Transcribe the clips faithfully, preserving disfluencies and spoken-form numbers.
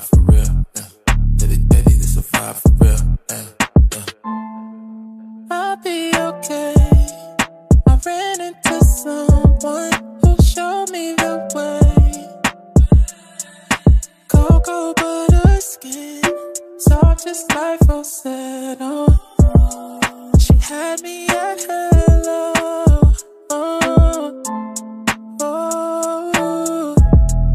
survive for real. Uh, daddy, daddy, to survive for real. Uh, uh. I'll be okay. I ran into someone who showed me the way. Cocoa butter skin, soft as life said on. She had me at hello.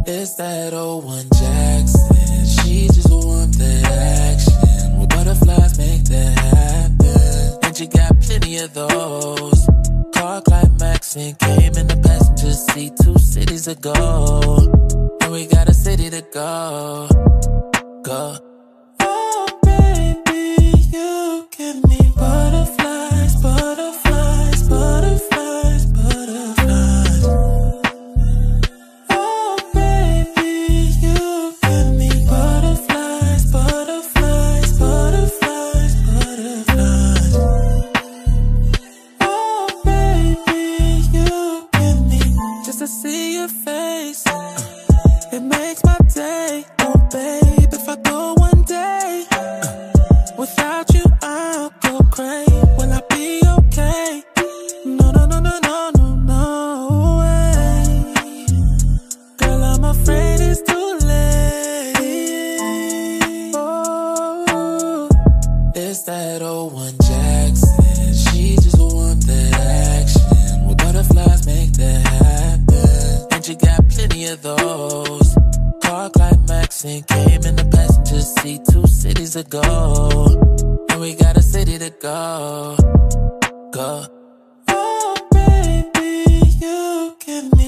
It's that old one Jackson. She just want that action. Well, butterflies make that happen, and she got plenty of those. Car climaxing came in the passenger seat two cities ago, and we got a city to go. Go. Oh baby, you give me butterflies, butterflies, butterflies. Go, go. Oh baby, you give me